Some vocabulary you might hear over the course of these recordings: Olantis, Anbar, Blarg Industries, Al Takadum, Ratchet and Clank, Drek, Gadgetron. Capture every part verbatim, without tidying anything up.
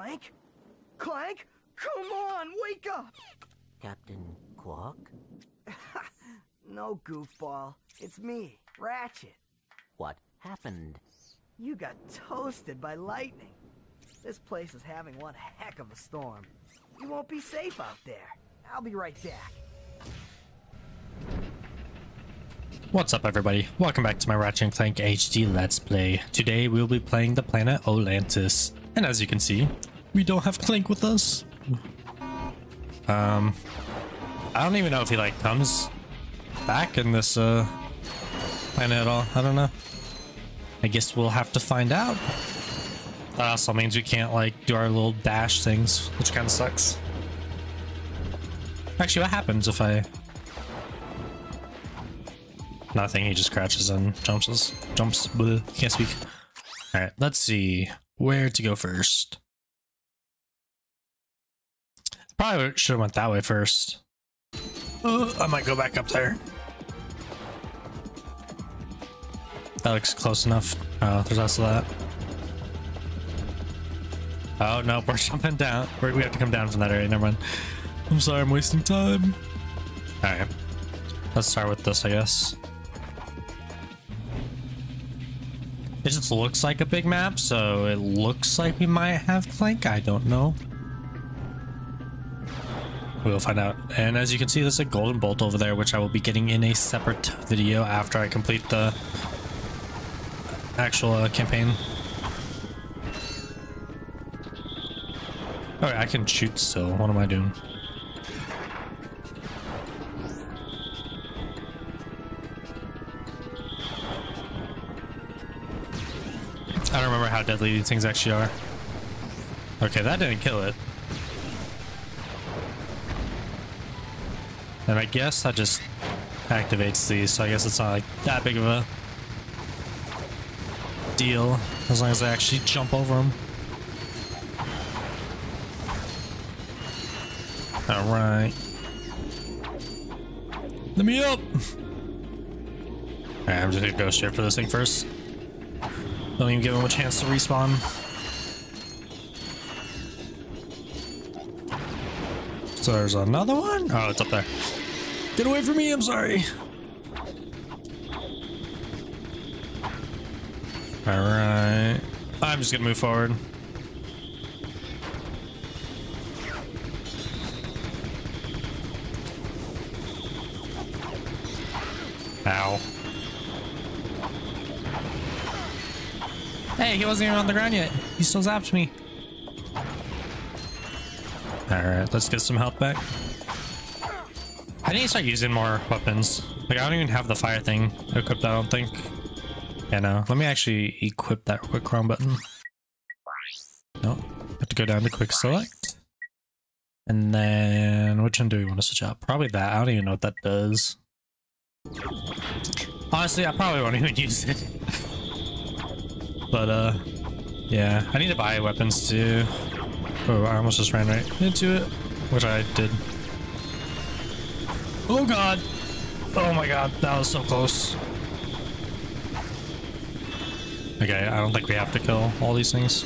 Clank? Clank? Come on, wake up! Captain Quark? No, goofball. It's me, Ratchet. What happened? You got toasted by lightning. This place is having one heck of a storm. You won't be safe out there. I'll be right back. What's up, everybody? Welcome back to my Ratchet and Clank H D Let's Play. Today we'll be playing the planet Olantis. And as you can see, we don't have Clank with us. Um, I don't even know if he like comes back in this uh, planet at all. I don't know. I guess we'll have to find out. That also means we can't like do our little dash things, which kind of sucks. Actually, what happens if I... Nothing, he just crouches and jumps us. Jumps, bleh, can't speak. Alright, let's see where to go first. Probably should have went that way first. Uh, I might go back up there. That looks close enough. Oh, there's also that. Oh, no, we're jumping down. We're, we have to come down from that area, never mind. I'm sorry, I'm wasting time. Alright, let's start with this, I guess. It just looks like a big map, so it looks like we might have Clank. I don't know. We'll find out. And as you can see, there's a golden bolt over there, which I will be getting in a separate video after I complete the actual uh, campaign. Alright, I can shoot still. What am I doing? I don't remember how deadly these things actually are. Okay, that didn't kill it. And I guess that just activates these, so I guess it's not like that big of a deal as long as I actually jump over them. Alright. Let me up! Alright, I'm just gonna go straight for this thing first. Don't even give him a chance to respawn. So there's another one? Oh, it's up there. Get away from me, I'm sorry. Alright. I'm just gonna move forward. Ow. Hey, he wasn't even on the ground yet. He still zapped me. Alright, let's get some health back. I need to start using more weapons. Like, I don't even have the fire thing equipped, I don't think. Yeah, no. Let me actually equip that quick Chrome button. No, nope. Have to go down to quick select. And then, which one do we want to switch out? Probably that. I don't even know what that does. Honestly, I probably won't even use it. But, uh, yeah. I need to buy weapons too. Oh, I almost just ran right into it, which I did. Oh god! Oh my god, that was so close. Okay, I don't think we have to kill all these things.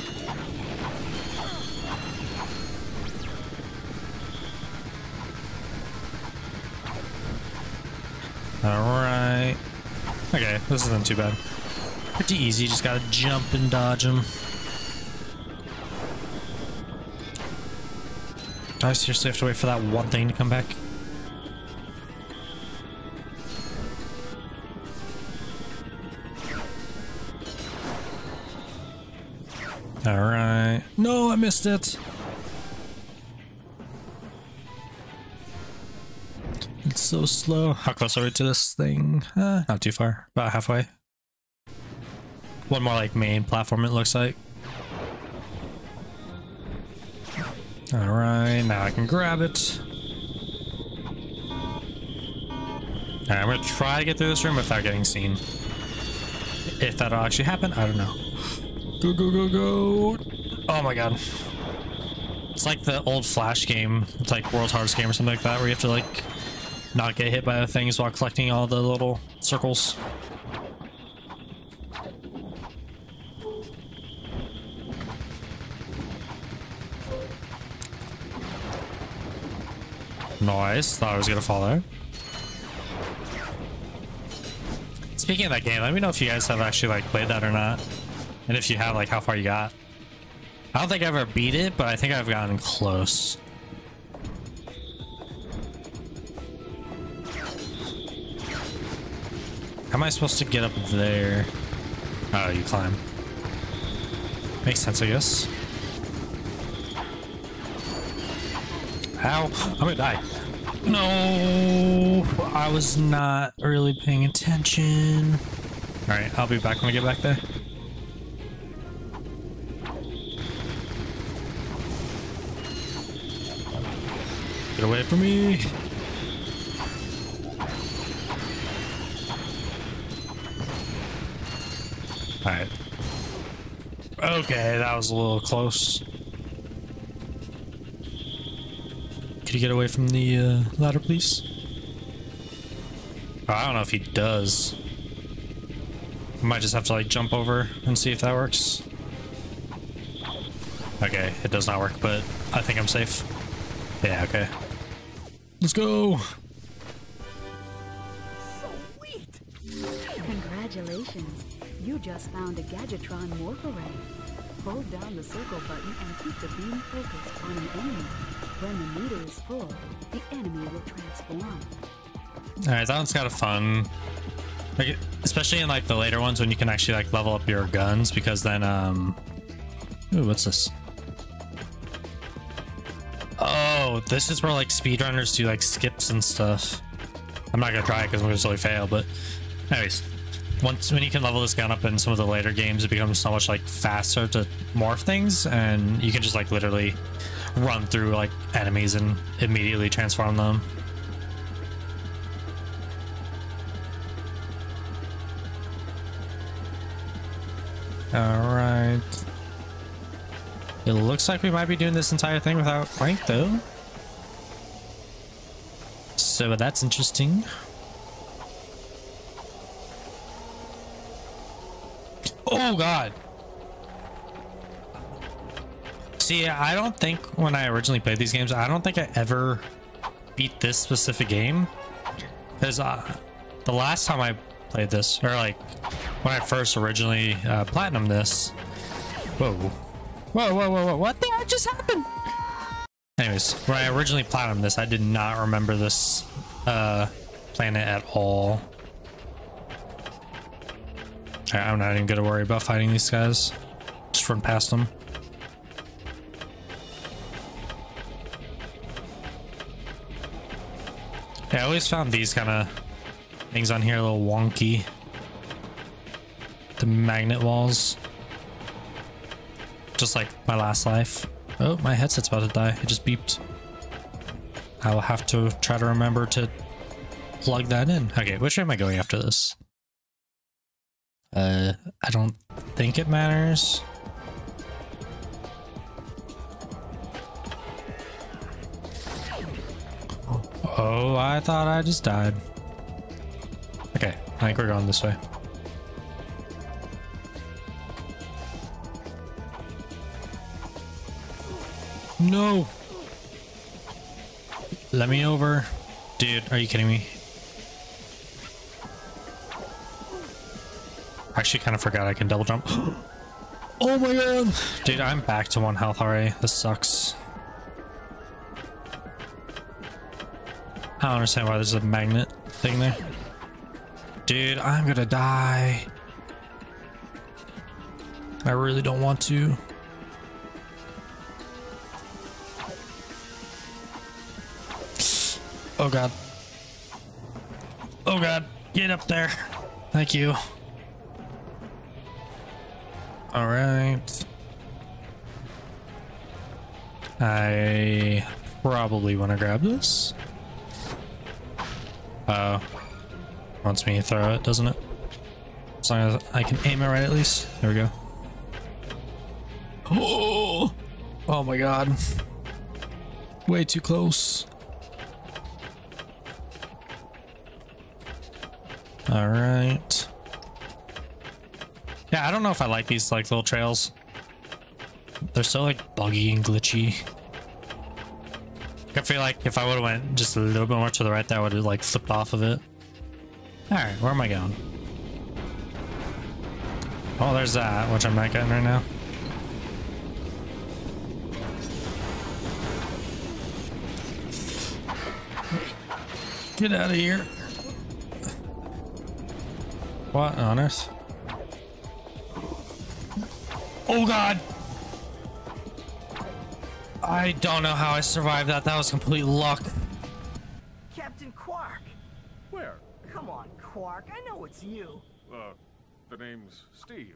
Alright. Okay, this isn't too bad. Pretty easy, just gotta jump and dodge them. I seriously have to wait for that one thing to come back. Alright. No, I missed it. It's so slow. How close are we to this thing? Uh, not too far. About halfway. One more like main platform it looks like. Alright, now I can grab it. Alright, I'm gonna try to get through this room without getting seen. If that'll actually happen, I don't know. Go, go, go, go! Oh my god. It's like the old Flash game. It's like World's Hardest Game or something like that, where you have to like not get hit by the things while collecting all the little circles. Nice. Thought I was going to follow. Speaking of that game, let me know if you guys have actually like played that or not. And if you have, like, how far you got. I don't think I ever beat it, but I think I've gotten close. How am I supposed to get up there? Oh, you climb. Makes sense, I guess. Ow! I'm gonna die. No! I was not really paying attention. Alright, I'll be back when I get back there. Get away from me! Alright. Okay, that was a little close. Could you get away from the uh, ladder, please? Oh, I don't know if he does. I might just have to like jump over and see if that works. Okay, it does not work, but I think I'm safe. Yeah, okay. Let's go! Sweet! Congratulations! You just found a Gadgetron morph array. Hold down the circle button and keep the beam focused on an enemy. When the meter is full, the enemy will transform. Alright, that one's kind of fun. Like, especially in like the later ones when you can actually like level up your guns, because then um ooh, what's this? Oh, this is where like speedrunners do like skips and stuff. I'm not gonna try it because I'm gonna totally fail, but anyways. Once when you can level this gun up in some of the later games, it becomes so much like faster to morph things, and you can just like literally run through like enemies and immediately transform them. All right. It looks like we might be doing this entire thing without Clank though. So that's interesting. Oh god. See, I don't think when I originally played these games, I don't think I ever beat this specific game. Because uh, the last time I played this, or like when I first originally uh, platinumed this. Whoa. Whoa, whoa, whoa, whoa. What the hell just happened? Anyways, when I originally platinumed this, I did not remember this uh, planet at all. I'm not even gonna worry about fighting these guys. Just run past them. Yeah, I always found these kind of things on here a little wonky. The magnet walls. Just like my last life. Oh, my headset's about to die. It just beeped. I will have to try to remember to plug that in. Okay, which way am I going after this? Uh, I don't think it matters. Oh, I thought I just died. Okay, I think we're going this way. No! Let me over. Dude, are you kidding me? Actually, kind of forgot I can double jump. Oh my god! Dude, I'm back to one health already. This sucks. I don't understand why there's a magnet thing there. Dude, I'm gonna die. I really don't want to. Oh god. Oh god, get up there. Thank you. All right. I probably want to grab this. Uh, wants me to throw it, doesn't it? As long as I can aim it right, at least. There we go. Oh! Oh my god. Way too close. All right. Yeah, I don't know if I like these like little trails. They're so like buggy and glitchy. I feel like if I would have went just a little bit more to the right, that would have like flipped off of it. All right, where am I going? Oh, there's that, which I'm not getting right now. Get out of here. What on earth? Oh God. I don't know how I survived that. That was complete luck. Captain Quark. Where? Come on, Quark. I know it's you. Uh, the name's Steve.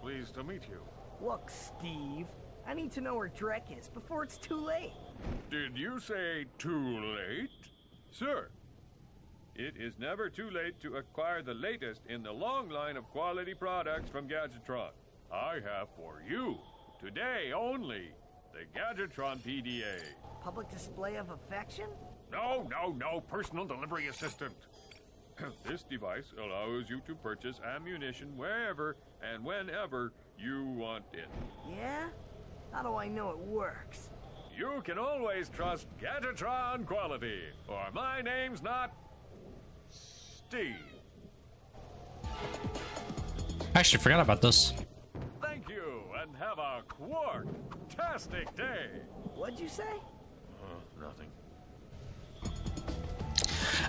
Pleased to meet you. Look, Steve. I need to know where Drek is before it's too late. Did you say too late? Sir, it is never too late to acquire the latest in the long line of quality products from Gadgetron. I have for you, today only, the Gadgetron P D A. Public display of affection? No, no, no, personal delivery assistant. This device allows you to purchase ammunition wherever and whenever you want it. Yeah? How do I know it works? You can always trust Gadgetron quality, or my name's not... Steve. I actually forgot about this. Thank you, and have a Quark-tastic day. What'd you say? Uh, nothing.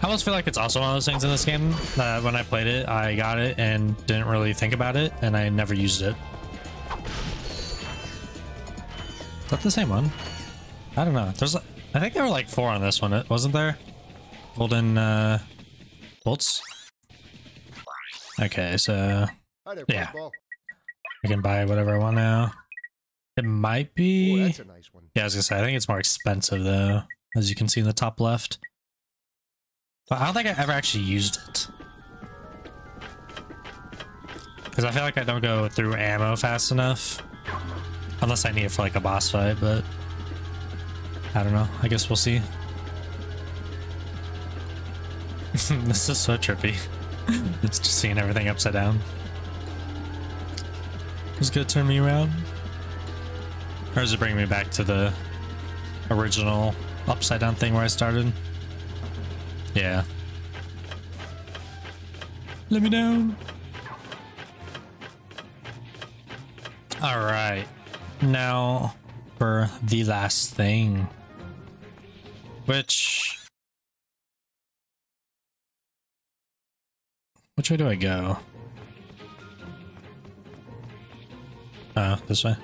I almost feel like it's also one of those things in this game that when I played it, I got it and didn't really think about it, and I never used it. Is that the same one? I don't know. There's, I think there were like four on this one, wasn't there? Golden uh, bolts. Okay, so yeah, I can buy whatever I want now. It might be. Ooh, that's a nice one. Yeah, I was gonna say I think it's more expensive though, as you can see in the top left. But I don't think I ever actually used it because I feel like I don't go through ammo fast enough, unless I need it for like a boss fight, but. I don't know. I guess we'll see. This is so trippy. It's just seeing everything upside down. Is it gonna turn me around? Or is it bringing me back to the original upside down thing where I started? Yeah. Let me down. All right. Now for the last thing. Which... Which way do I go? Oh, this way?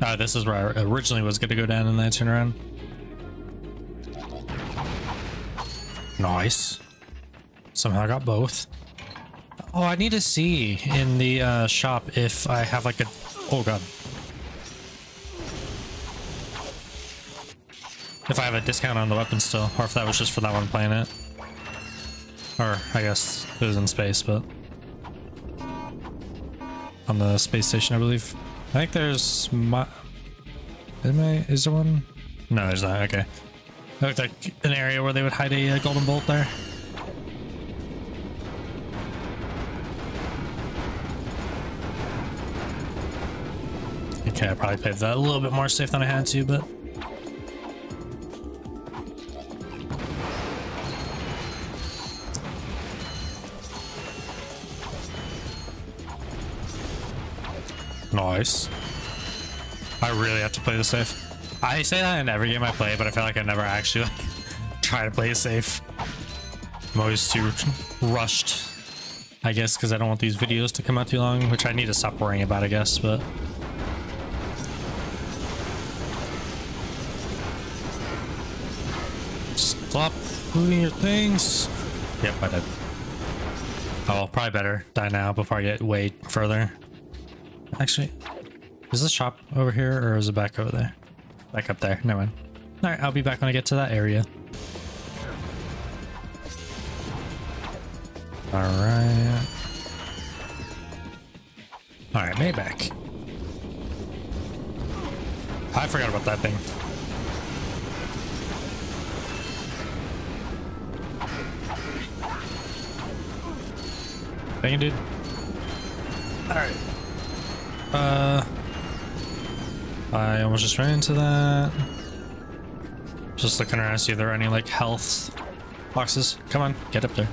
Oh, this is where I originally was going to go down and then I turn around. Nice. Somehow I got both. Oh, I need to see in the uh, shop if I have like a... Oh god. If I have a discount on the weapon still, or if that was just for that one planet. Or, I guess, it was in space, but... On the space station, I believe. I think there's... my... Am I... is there one? No, there's not, okay. It looked like an area where they would hide a uh, golden bolt there. Okay, I probably played that a little bit more safe than I had to, but... Nice. I really have to play this safe. I say that in every game I play, but I feel like I never actually like, try to play it safe. I'm always too rushed, I guess, because I don't want these videos to come out too long, which I need to stop worrying about, I guess, but... Stop moving your things. Yep, I did. Oh, probably better die now before I get way further. Actually, is this shop over here or is it back over there? Back up there. Never mind. All right, I'll be back when I get to that area. All right. All right, Maybach. I forgot about that thing. Dang it, dude. All right. Uh, I almost just ran into that. Just looking around to see if there are any like health boxes. Come on, get up there.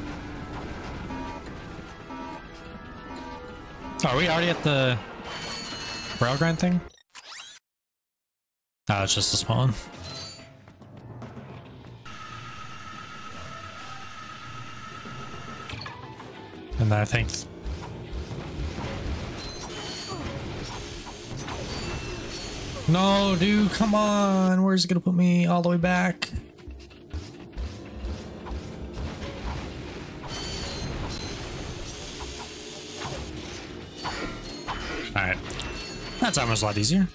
Are we already at the rail grind thing? Ah, it's just a spawn. And then I think no, dude, come on. Where's it gonna put me all the way back? Alright. That's almost a lot easier.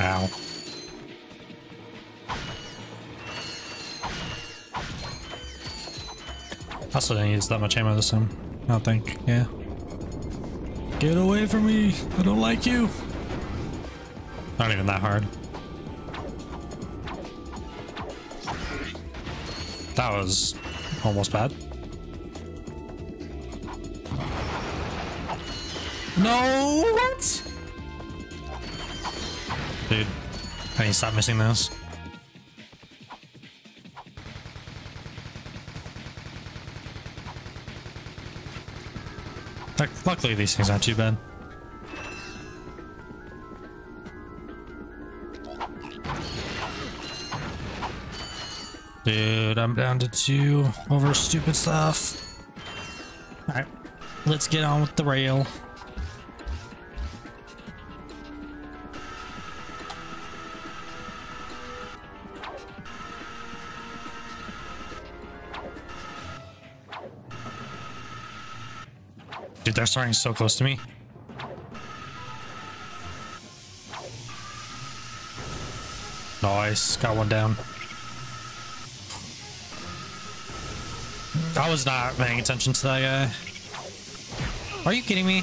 Ow. Also didn't use that much ammo this time, I don't think. Yeah. Get away from me! I don't like you! Not even that hard. That was almost bad. No! What? Dude, I need to stop missing those. Luckily, these things aren't too bad. Dude, I'm down to two over stupid stuff. Alright, let's get on with the rail. Dude, they're starting so close to me. Nice, got one down. I was not paying attention to that guy. Are you kidding me?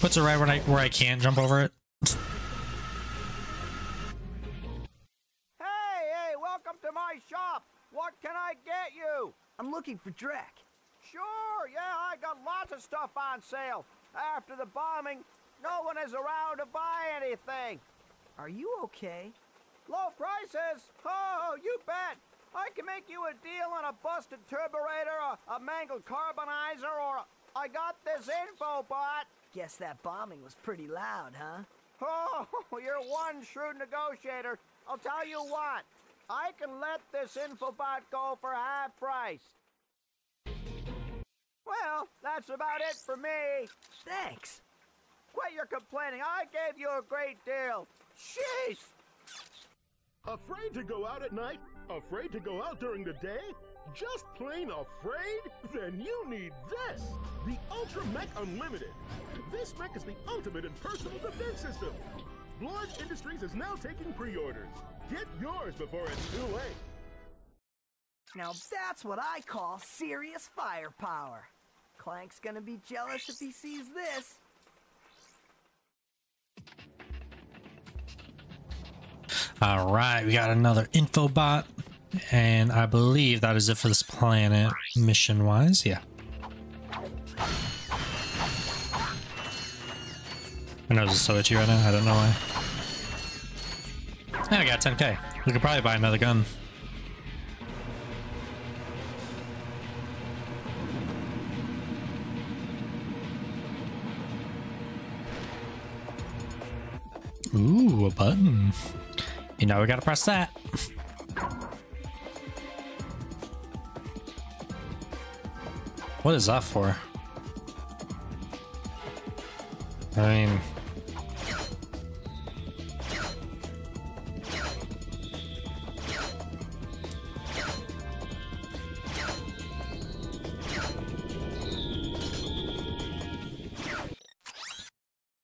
Puts it right when I where I can't jump over it. Hey, hey, welcome to my shop. What can I get you? I'm looking for Drek. Sure, yeah, I got lots of stuff on sale. After the bombing, no one is around to buy anything. Are you okay? Low prices? Oh, you bet. I can make you a deal on a busted turburator, a, a mangled carbonizer, or a, I got this info bot. Guess that bombing was pretty loud, huh? Oh, you're one shrewd negotiator. I'll tell you what, I can let this info bot go for half price. Well, that's about it for me. Thanks. Quit your complaining. I gave you a great deal. Jeez. Afraid to go out at night? Afraid to go out during the day? Just plain afraid? Then you need this. The Ultra Mech Unlimited. This mech is the ultimate in personal defense system. Blarg Industries is now taking pre-orders. Get yours before it's too late. Now that's what I call serious firepower. Clank's gonna be jealous if he sees this. All right, we got another infobot, and I believe that is it for this planet mission-wise. Yeah. My nose is so itchy right now. I don't know why. And I got ten K. We could probably buy another gun. Ooh, a button. You know we gotta press that. What is that for? I mean...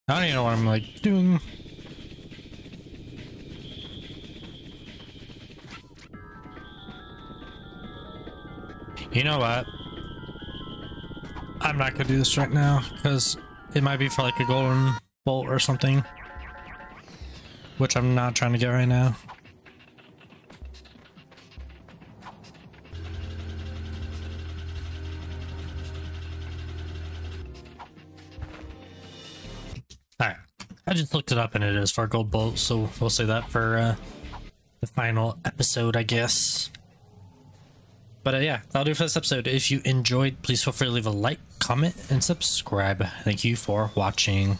I don't even know what I'm like doing. You know what? I'm not gonna do this right now because it might be for like a golden bolt or something, which I'm not trying to get right now. I just looked it up and it is for gold bolts, so we'll say that for uh, the final episode, I guess. But uh, yeah, that'll do it for this episode. If you enjoyed, please feel free to leave a like, comment, and subscribe. Thank you for watching.